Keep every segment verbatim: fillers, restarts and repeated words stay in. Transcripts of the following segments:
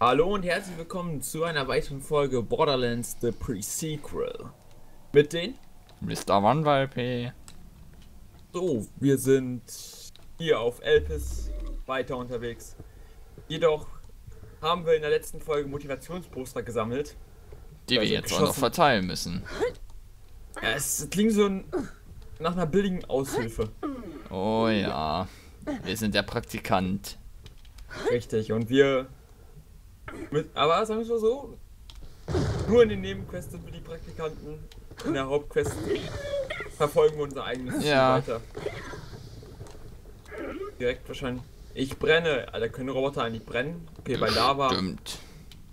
Hallo und herzlich willkommen zu einer weiteren Folge Borderlands The Pre-Sequel mit den MisterwanwaLP. So, wir sind hier auf Elpis weiter unterwegs. Jedoch haben wir in der letzten Folge Motivationsposter gesammelt, die wir also jetzt geschossen. Auch noch verteilen müssen. Ja, es klingt so nach einer billigen Aushilfe. Oh ja, wir sind der Praktikant. Richtig, und wir... Mit, aber sagen wir mal so, nur in den Nebenquests sind wir die Praktikanten, in der Hauptquest verfolgen wir unser eigenes Ziel ja. weiter. Direkt wahrscheinlich. Ich brenne, Alter, können Roboter eigentlich brennen? Okay, bei Lava. Stimmt.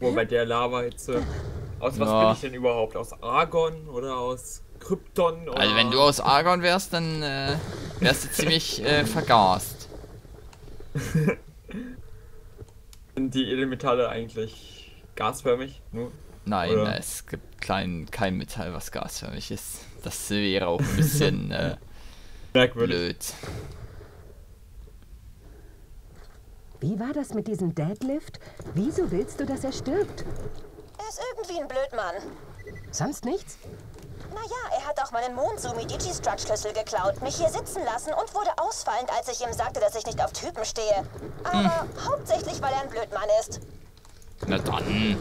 Wo bei der Lava-Hitze. Aus was ja. bin ich denn überhaupt? Aus Argon oder aus Krypton? Oder? Also wenn du aus Argon wärst, dann äh, wärst du ziemlich äh, vergast. Sind die Elementale eigentlich gasförmig? Nur? Nein, na, es gibt klein, kein Metall, was gasförmig ist. Das wäre auch ein bisschen äh, merkwürdig. Blöd. Wie war das mit diesem Deadlift? Wieso willst du, dass er stirbt? Er ist irgendwie ein Blödmann. Sonst nichts? Naja, er hat auch meinen Mondsumi Digi-Struct-Schlüssel geklaut, mich hier sitzen lassen und wurde ausfallend, als ich ihm sagte, dass ich nicht auf Typen stehe. Aber hm. hauptsächlich, weil er ein Blödmann ist. Na dann,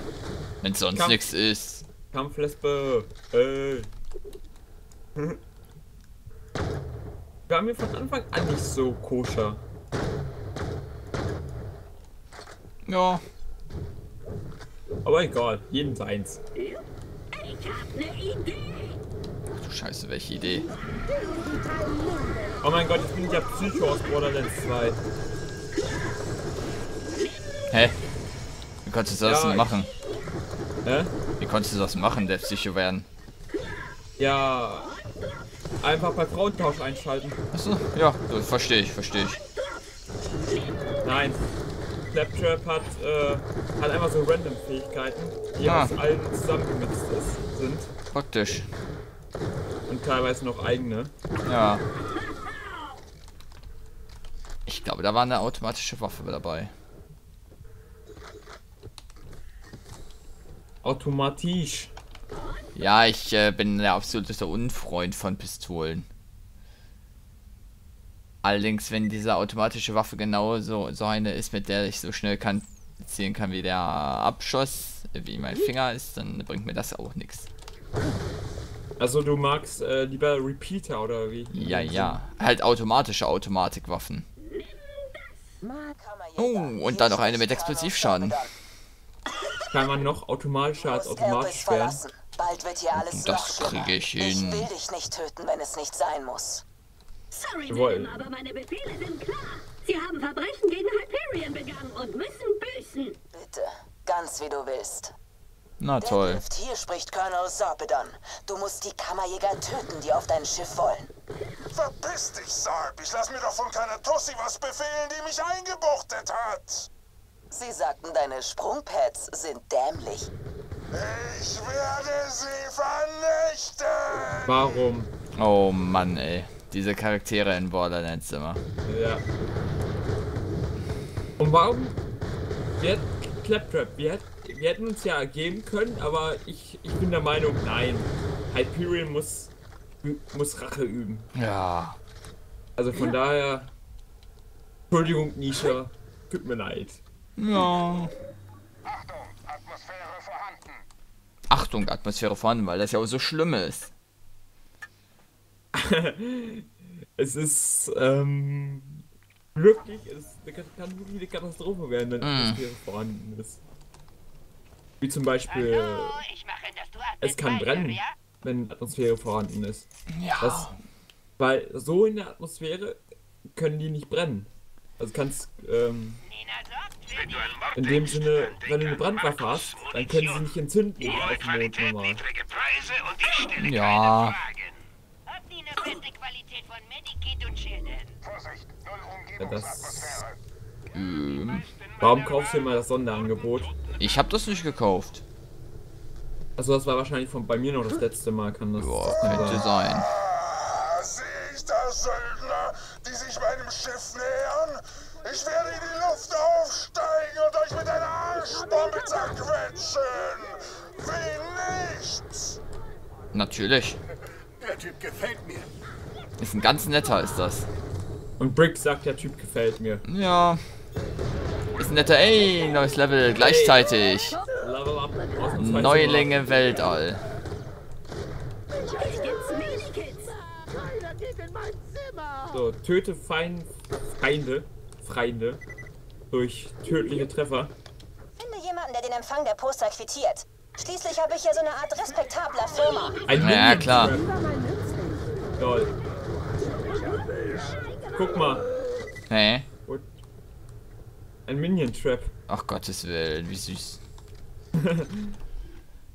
wenn sonst nichts ist. Kampflesbe, ey. War mir von Anfang an nicht so koscher. Ja. Aber egal, jedem seins. Ich hab ne Idee. Scheiße, welche Idee. Oh mein Gott, jetzt bin ich ja Psycho aus Borderlands zwei. Hä? Wie konntest du das ja, denn machen? Ich... Hä? Wie konntest du das machen, der Psycho werden? Ja... Einfach bei Frauentausch einschalten. Achso, ja, so, verstehe ich, verstehe ich. Nein. Claptrap hat, äh, hat einfach so random Fähigkeiten, die ah. aus allen zusammengemixt ist, sind. Praktisch. Und teilweise noch eigene. Ja. Ich glaube, da war eine automatische Waffe dabei. Automatisch. Ja, ich äh, bin der absolute Unfreund von Pistolen. Allerdings, wenn diese automatische Waffe genauso so eine ist, mit der ich so schnell kann, zielen kann wie der Abschuss, wie mein Finger ist, dann bringt mir das auch nichts. Also du magst äh, lieber Repeater oder wie? Ja, ja. Halt automatische Automatikwaffen. Oh, und dann noch eine mit Explosivschaden. Kann man noch automatischer als automatisch werden? Bald wird hier alles das kriege ich hin. Ich will dich nicht töten, wenn es nicht sein muss. Sorry, Madame, aber meine Befehle sind klar. Sie haben Verbrechen gegen Hyperion begangen und müssen büßen. Bitte, ganz wie du willst. Na toll. Deadlift, hier spricht Colonel Sarpedon. Du musst die Kammerjäger töten, die auf dein Schiff wollen. Verpiss dich, Sarp. Ich lass mir doch von keiner Tussi was befehlen, die mich eingebuchtet hat. Sie sagten, deine Sprungpads sind dämlich. Ich werde sie vernichten. Warum? Oh Mann, ey. Diese Charaktere in Borderlands immer. Ja. Und warum? Jetzt Claptrap. Wir hätten Wir hätten uns ja ergeben können, aber ich, ich bin der Meinung, nein. Hyperion muss, muss Rache üben. Ja. Also von daher... Entschuldigung, Nisha. Tut mir leid. Ja. Achtung, Atmosphäre vorhanden. Achtung, Atmosphäre vorhanden, weil das ja auch so schlimm ist. Es ist, ähm... Wirklich, es kann wirklich eine Katastrophe werden, wenn Atmosphäre mm. vorhanden ist. Wie zum Beispiel, Hallo, ich mache, dass du es kann brennen, ja? wenn Atmosphäre vorhanden ist. Ja. Das, weil so in der Atmosphäre können die nicht brennen. Also kannst, ähm, in dem Sinne, wenn du eine Brandwaffe hast, dann können sie nicht entzünden. Auf dem Mond normal. Ja. Ja, das, ähm, warum kaufst du immer das Sonderangebot? Ich hab das nicht gekauft. Also das war wahrscheinlich von bei mir noch das letzte Mal, kann das Boah, könnte sein. Ah, sehe ich da Söldner, die sich meinem Schiff nähern? Ich werde in die Luft aufsteigen und euch mit einer Arschbombe damit zerquetschen! Wie nichts! Natürlich. Der Typ gefällt mir. Ist ein ganz netter, ist das. Und Brick sagt, der Typ gefällt mir. Ja. Ist ein netter, ey, neues Level, gleichzeitig. Neulinge Weltall. So, töte Feinde, Feinde, Feinde durch tödliche Treffer. Finde jemanden, der den Empfang der Poster quittiert. Schließlich habe ich hier so eine Art respektabler Firma. Ein ja, klar. Toll. Guck mal. Hä? Hey. Ein Minion-Trap. Ach Gottes Willen, wie süß.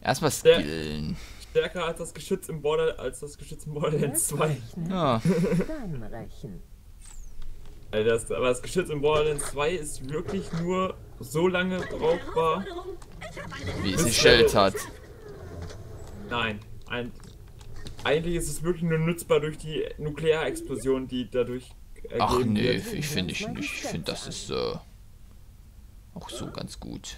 Erstmal skillen. Stärker als das Geschütz im Border, als das Geschütz im Borderlands zwei. Ja. Alter, das, aber das Geschütz im Borderlands zwei ist wirklich nur so lange brauchbar, wie es ein Schild hat. Nein, ein, eigentlich ist es wirklich nur nutzbar durch die Nuklearexplosion, die dadurch ergeben Ach nee, wird. ich finde ich nicht. Ich finde das ist äh, auch so ganz gut.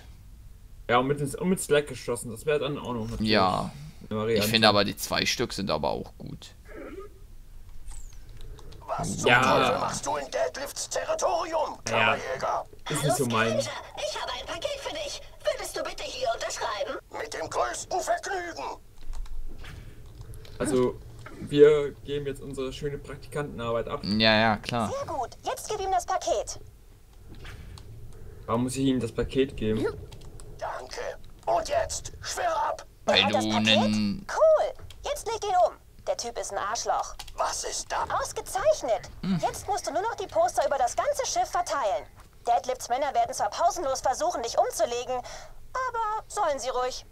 Ja, und mit, und mit Slack geschossen, das wäre dann auch noch natürlich. Ja. Ich finde aber die zwei Stück sind aber auch gut. Was zum ja. Teufel machst du in Deadlifts Territorium, Kammerjäger? Ja. Ist nicht so mein. Ich habe ein Paket für dich. Würdest du bitte hier unterschreiben? Mit dem größten Vergnügen. Also, wir geben jetzt unsere schöne Praktikantenarbeit ab. Ja, ja, klar. Sehr gut. Jetzt gib ihm das Paket. Warum muss ich ihm das Paket geben? Danke. Und jetzt, schwer ab. Weil du einen... Cool. Jetzt leg ihn um. Der Typ ist ein Arschloch. Was ist da? Ausgezeichnet. Hm. Jetzt musst du nur noch die Poster über das ganze Schiff verteilen. Deadlifts Männer werden zwar pausenlos versuchen, dich umzulegen, aber sollen sie ruhig.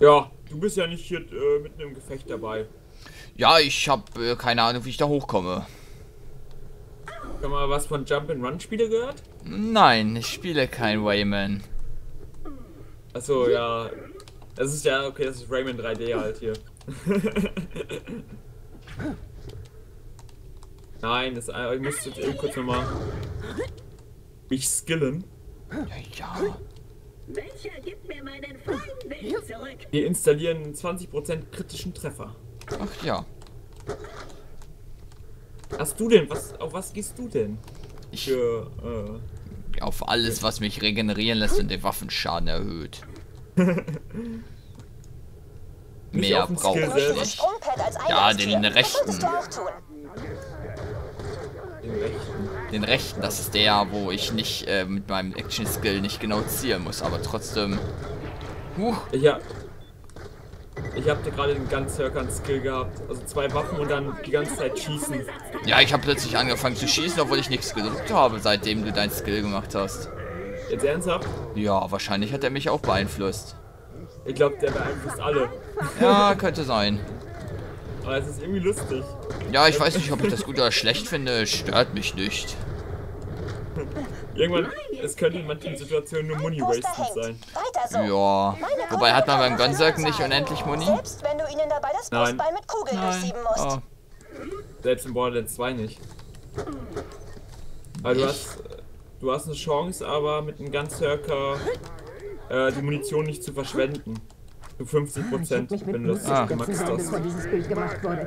Ja, du bist ja nicht hier äh, mitten im Gefecht dabei. Ja, ich habe äh, keine Ahnung, wie ich da hochkomme. Hast du mal was von Jump-and-Run-Spiele gehört? Nein, ich spiele kein Rayman. Achso, ja. Das ist ja, okay, das ist Rayman drei D halt hier. Nein, das, ich müsste jetzt eben kurz nochmal mich skillen. Ja, ja. Wir installieren zwanzig Prozent kritischen Treffer. Ach ja. Hast du denn? Was, auf was gehst du denn? Ich. Für, äh, auf alles, was mich regenerieren lässt und den Waffenschaden erhöht. Mehr brauche ich nicht. Ja, den rechten. Den rechten. Den rechten, das ist der, wo ich nicht äh, mit meinem Action-Skill nicht genau zielen muss, aber trotzdem. Huch. Ich hab, ich hab gerade den Gunzerk Skill gehabt. Also zwei Waffen und dann die ganze Zeit schießen. Ja, ich habe plötzlich angefangen zu schießen, obwohl ich nichts gedrückt habe, seitdem du dein Skill gemacht hast. Jetzt ernsthaft? Ja, wahrscheinlich hat er mich auch beeinflusst. Ich glaube, der beeinflusst alle. Ja, könnte sein. Aber es ist irgendwie lustig. Ja, ich weiß nicht, ob ich das gut oder schlecht finde. Stört mich nicht. Irgendwann, es könnte in manchen Situationen nur Muni-Wasted sein. So. Ja. Wobei, hat man beim Gunzerk nicht unendlich Muni? Selbst wenn du ihnen dabei das Fußball mit Kugeln durchsieben musst. Oh. Selbst in Borderlands zwei nicht. Also du hast, du hast eine Chance, aber mit einem Gunzerker äh, die Munition nicht zu verschwenden. fünfzig Prozent, wenn du das ah. gemacht hast. Ein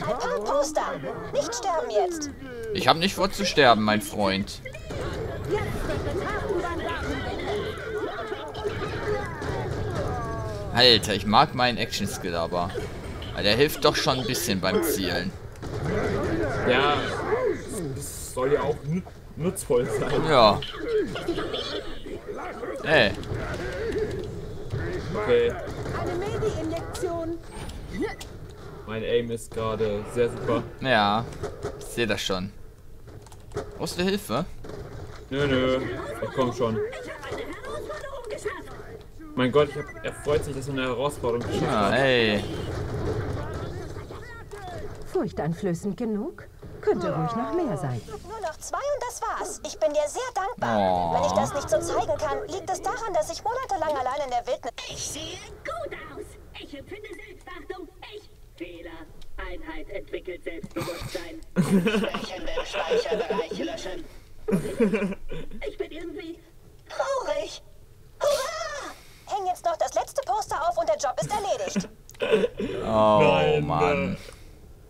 paar Poster. Nicht sterben jetzt. Ich habe nicht vor zu sterben, mein Freund. Alter, ich mag meinen Action-Skill aber. Aber der hilft doch schon ein bisschen beim Zielen. Ja, das soll ja auch nutzvoll sein. Ja. Ey. Okay. Mein Aim ist gerade sehr super. Ja, ich sehe das schon. Brauchst du Hilfe? Nö, nö. Ich komm schon. Mein Gott, ich hab, er freut sich, dass wir eine Herausforderung geschafft haben. Ah, ey. Furchteinflößend genug. Könnte ruhig noch mehr sein. Nur noch zwei und das war's. Ich bin dir sehr dankbar. Oh. Wenn ich das nicht so zeigen kann, liegt es daran, dass ich monatelang allein in der Wildnis... Ich sehe gut aus. Ich empfinde Selbstachtung. Ich... Fehler. Einheit entwickelt Selbstbewusstsein. Schwächende Speicherbereiche löschen. Ich bin irgendwie... traurig. Job ist erledigt. Oh nein, Mann.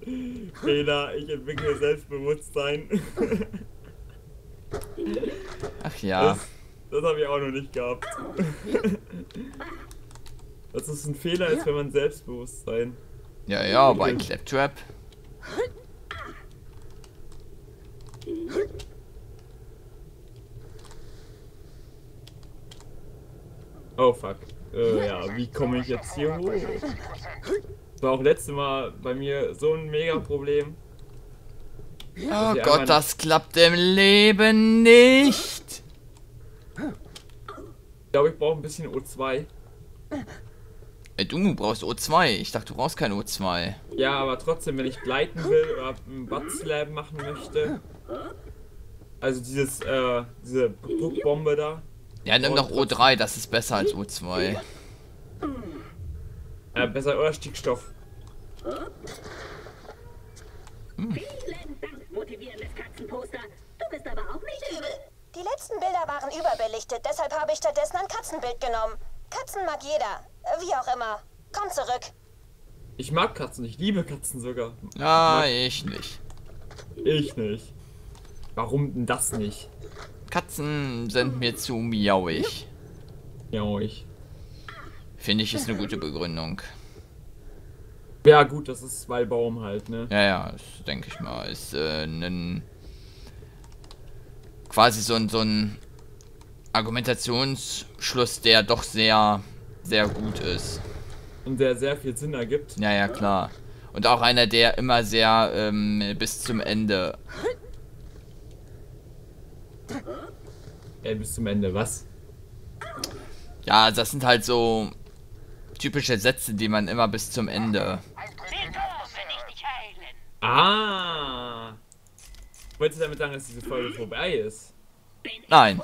Äh, Fehler, ich entwickle Selbstbewusstsein. Ach ja. Das, das habe ich auch noch nicht gehabt. Dass es ein Fehler ist, wenn man Selbstbewusstsein. Ja, ja, bei Claptrap. Oh fuck. Äh, ja, wie komme ich jetzt hier hoch? Das war auch letztes Mal bei mir so ein mega Problem. Oh Gott, das klappt im Leben nicht! Ich glaube, ich brauche ein bisschen O zwei. Ey, du brauchst O zwei. Ich dachte, du brauchst kein O zwei. Ja, aber trotzdem, wenn ich gleiten will oder einen Butt-Slab machen möchte. Also dieses, äh, diese Druckbombe da. Ja, nimm doch O drei, das ist besser als O zwei. Äh, besser oder Stickstoff. Hm. Vielen Dank, motivierendes Katzenposter. Du bist aber auch nicht übel. Die letzten Bilder waren überbelichtet, deshalb habe ich stattdessen ein Katzenbild genommen. Katzen mag jeder, wie auch immer. Komm zurück. Ich mag Katzen, ich liebe Katzen sogar. Ah, ich nicht. Ich nicht. Warum denn das nicht? Katzen sind mir zu miauig. Miauig. Finde ich, ist eine gute Begründung. Ja gut, das ist zwei Baum halt, ne? Ja, ja, das denke ich mal. Ist äh, ein... quasi so ein, so ein Argumentationsschluss, der doch sehr, sehr gut ist. Und der sehr viel Sinn ergibt. Ja, ja, klar. Und auch einer, der immer sehr ähm, bis zum Ende... Ja, bis zum Ende, was? Ja, das sind halt so typische Sätze, die man immer bis zum Ende... Ah! Wolltest du damit sagen, dass diese Folge vorbei ist? Nein.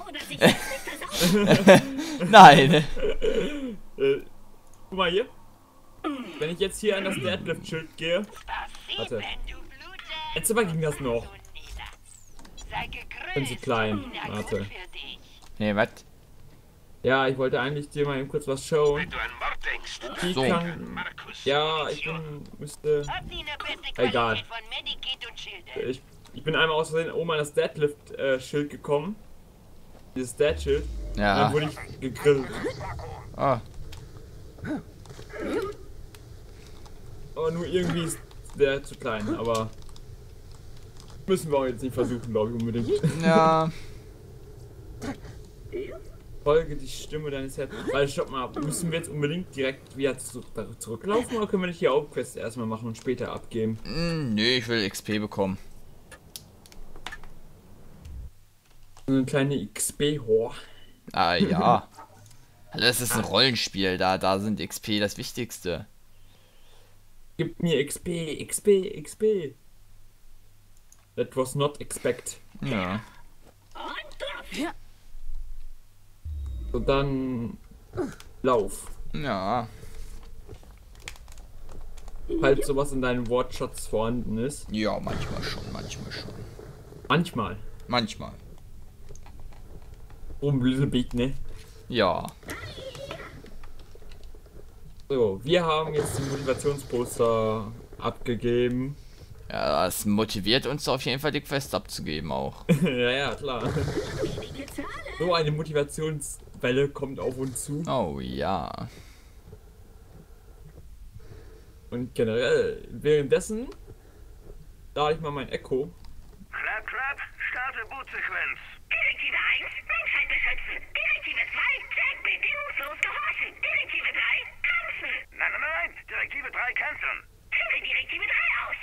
Nein. äh, guck mal hier. Wenn ich jetzt hier an das Deadlift-Schild gehe... Warte. Jetzt aber ging das noch. Bin zu klein. Warte. Nee, was? Ja, ich wollte eigentlich dir mal eben kurz was schauen. Die so. Kann, ja, ich bin... müsste... Egal. Ich, ich bin einmal aus Versehen oben an das Deadlift-Schild äh, gekommen. Dieses Dead-Schild. Ja. Dann wurde ich gegrillt. Ah. Aber nur irgendwie ist der zu klein, aber... Müssen wir auch jetzt nicht versuchen, glaube ich, unbedingt. Ja. Folge die Stimme deines Herzens. Weil, stopp mal, müssen wir jetzt unbedingt direkt wieder zurücklaufen oder können wir nicht die Hauptquest erstmal machen und später abgeben? Mm, nee, ich will X P bekommen. So eine kleine X P-Hor. Ah ja. Das ist ein Rollenspiel, da, da sind X P das Wichtigste. Gib mir X P, X P, X P. That was not expect. Ja. So, dann... Lauf. Ja. Falls sowas in deinen Wortschatz vorhanden ist. Ja, manchmal schon, manchmal schon. Manchmal? Manchmal. Um little bit, ne? Ja. So, wir haben jetzt die Motivationsposter abgegeben. Ja, das motiviert uns auf jeden Fall, die Quest abzugeben auch. Ja, ja, klar. So eine Motivationswelle kommt auf uns zu. Oh ja. Und generell, währenddessen lade ich mal mein Echo. Claptrap, starte Bootsequenz. Direktive eins, Menschheit beschützen. Direktive zwei, Jack bedingungslos gehorchen. Direktive drei, tanzen. Nein, nein, nein, Direktive drei, canceln. Führe Direktive drei aus.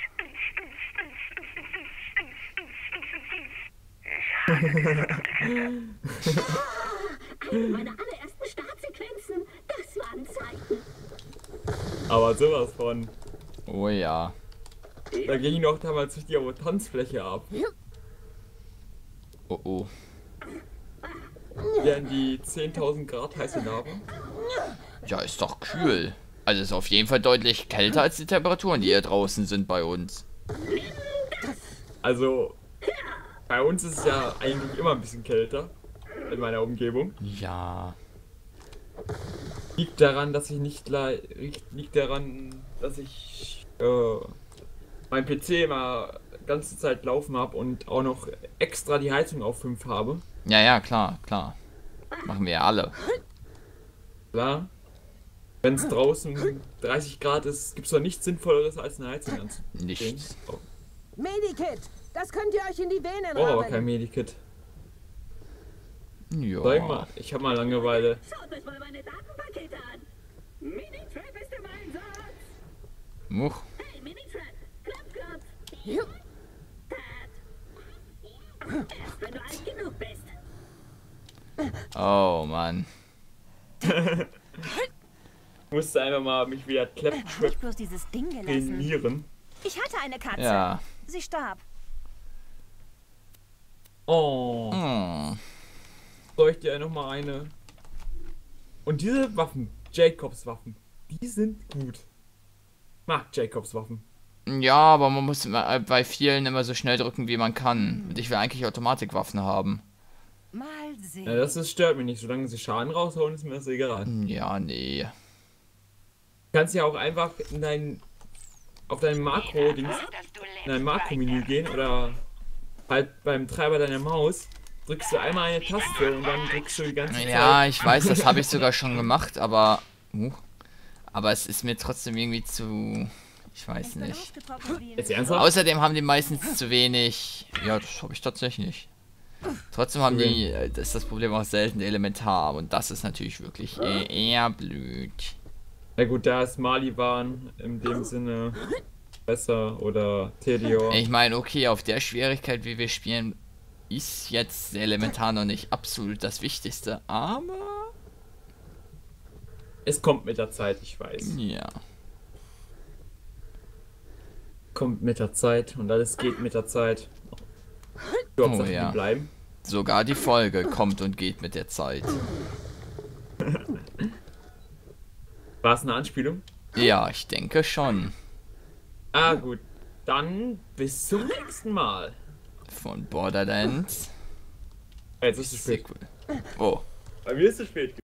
Eine meiner allerersten Startsequenzen, das war ein Zeichen. Aber sowas von. Oh ja. Da ging doch damals durch die Tanzfläche ab. Oh oh. Wären die zehntausend Grad heiße Narben? Ja, ist doch kühl. Also ist auf jeden Fall deutlich kälter als die Temperaturen, die hier draußen sind bei uns. Also, bei uns ist es ja eigentlich immer ein bisschen kälter in meiner Umgebung. Ja. Liegt daran, dass ich nicht liegt daran, dass ich äh, mein P C immer ganze Zeit laufen habe und auch noch extra die Heizung auf fünf habe. Ja, ja, klar, klar. Machen wir ja alle. Klar. Wenn es draußen dreißig Grad ist, gibt's doch nichts Sinnvolleres als eine Heizung anzuziehen. Nichts. Oh. Medikit, das könnt ihr euch in die Venen haben. Oh, aber kein Medikit. Ja. Sag mal, ich hab mal Langeweile. Schaut euch mal meine Datenpakete an. Minitrap ist im Einsatz. Much. Hey, Minitrap. Klapp, klapp. Ja. Erst wenn du alt genug bist. Oh, Mann. Ich musste einfach mal mich wieder Claptrap trainieren. Ich hatte eine Katze. Ja. Sie starb. Oh. oh. Soll ich dir noch mal eine? Und diese Waffen, Jacobs Waffen, die sind gut. Ich mag Jacobs Waffen. Ja, aber man muss bei vielen immer so schnell drücken, wie man kann. Hm. Und ich will eigentlich Automatikwaffen haben. Mal sehen. Ja, das ist, stört mich nicht. Solange sie Schaden raushauen, ist mir das egal. Ja, nee. Du kannst ja auch einfach in dein, auf dein Makro-Dings, in dein Makro-Menü gehen oder halt beim Treiber deiner Maus. Drückst du einmal eine Taste und dann drückst du die ganze Zeit. Ja, ich weiß, das habe ich sogar schon gemacht, aber... Uh, aber es ist mir trotzdem irgendwie zu... Ich weiß nicht. Jetzt ernsthaft? Außerdem haben die meistens zu wenig... Ja, das habe ich tatsächlich nicht. Trotzdem haben die... Das ist das Problem auch selten elementar. Und das ist natürlich wirklich eher blöd. Na gut, da ist Maliwan in dem Sinne besser oder Tedior. Ich meine, okay, auf der Schwierigkeit, wie wir spielen... Ist jetzt elementar noch nicht absolut das Wichtigste, aber... Es kommt mit der Zeit, ich weiß. Ja. Kommt mit der Zeit und alles geht mit der Zeit. Du oh, ja. Bleiben. Sogar die Folge kommt und geht mit der Zeit. War es eine Anspielung? Ja, ich denke schon. Ah gut, dann bis zum nächsten Mal. Von Borderlands. Jetzt ist es spät. Oh. Bei mir ist es spät.